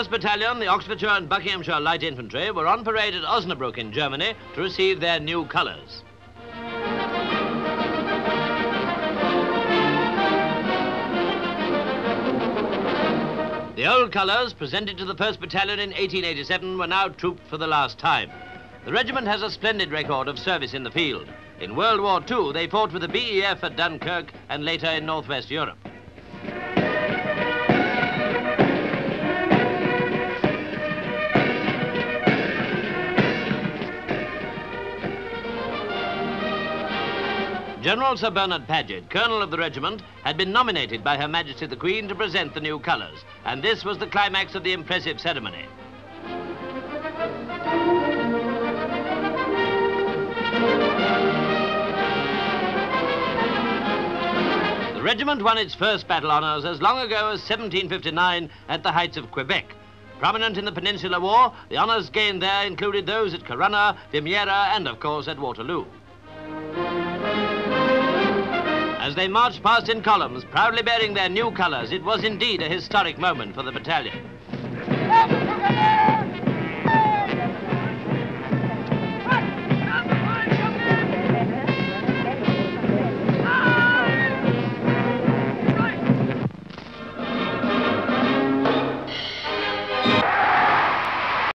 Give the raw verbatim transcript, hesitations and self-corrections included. first Battalion, the Oxfordshire and Buckinghamshire Light Infantry, were on parade at Osnabrück in Germany to receive their new colours. The old colours, presented to the first Battalion in eighteen eighty-seven, were now trooped for the last time. The regiment has a splendid record of service in the field. In World War Two, they fought with the B E F at Dunkirk and later in Northwest Europe. General Sir Bernard Paget, colonel of the regiment, had been nominated by Her Majesty the Queen to present the new colours, and this was the climax of the impressive ceremony. The regiment won its first battle honours as long ago as seventeen fifty-nine at the heights of Quebec. Prominent in the Peninsular War, the honours gained there included those at Corunna, Vimiera, and of course at Waterloo. As they marched past in columns, proudly bearing their new colours, it was indeed a historic moment for the battalion.